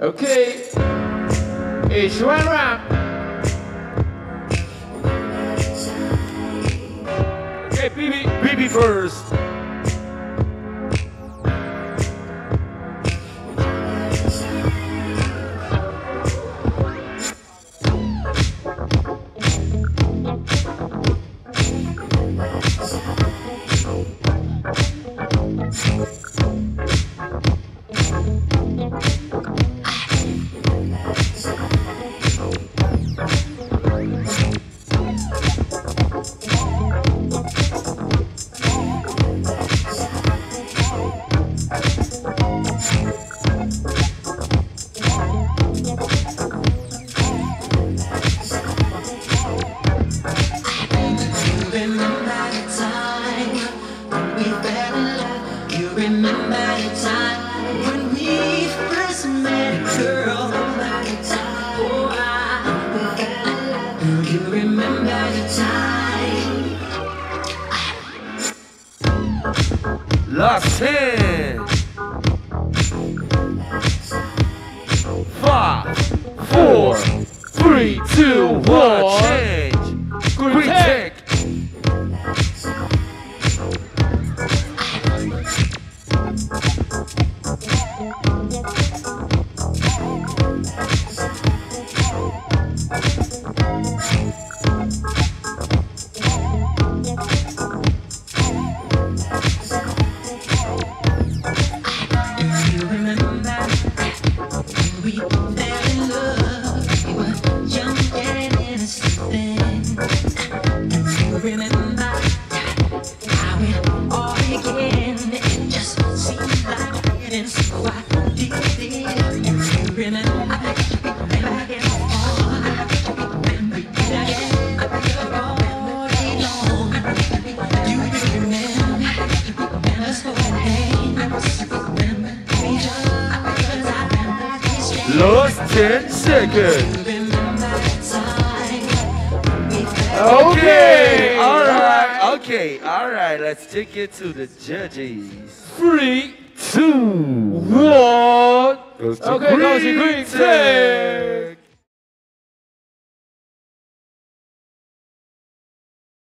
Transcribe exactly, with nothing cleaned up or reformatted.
Okay, it's one round. Okay, B B, B B first. Last ten. Five, four, three, two, one. Change. Green-Tech. Last ten seconds. Okay, all right, okay, all right. Let's take it to the judges. Three, two, one. Goes to okay, Green-Tech.